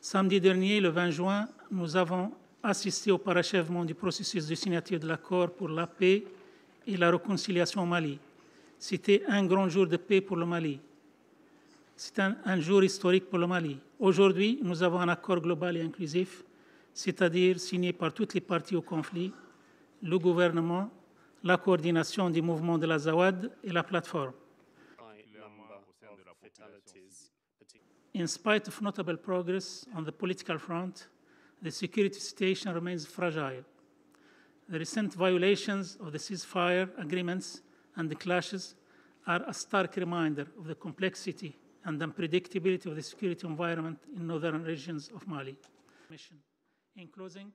Samedi dernier, le 20 juin, nous avons assisté au parachèvement du processus de signature de l'accord pour la paix et la réconciliation au Mali. C'était un grand jour de paix pour le Mali. C'est un jour historique pour le Mali. Aujourd'hui, nous avons un accord global et inclusif, c'est-à-dire signé par toutes les parties au conflit, le gouvernement, la coordination du mouvement de la Zawad et la plateforme. In spite of notable progress on the political front, the security situation remains fragile. The recent violations of the ceasefire agreements and the clashes are a stark reminder of the complexity and unpredictability of the security environment in northern regions of Mali. In closing,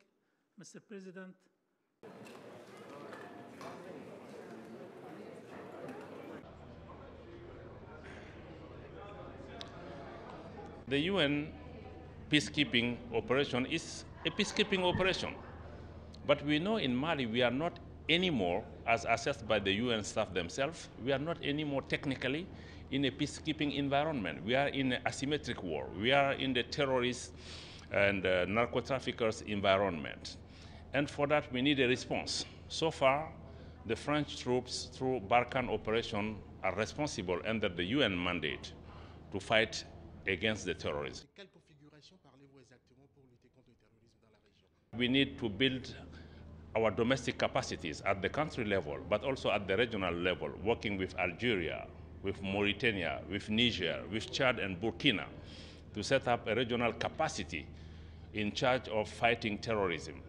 Mr. President, the UN peacekeeping operation is a peacekeeping operation. But we know in Mali we are not anymore, as assessed by the UN staff themselves, we are not anymore technically in a peacekeeping environment. We are in an asymmetric war. We are in the terrorist and narco-traffickers environment. And for that we need a response. So far, the French troops through Barkhane operation are responsible under the UN mandate to fight against the terrorism. We need to build our domestic capacities at the country level, but also at the regional level, working with Algeria, with Mauritania, with Niger, with Chad and Burkina, to set up a regional capacity in charge of fighting terrorism.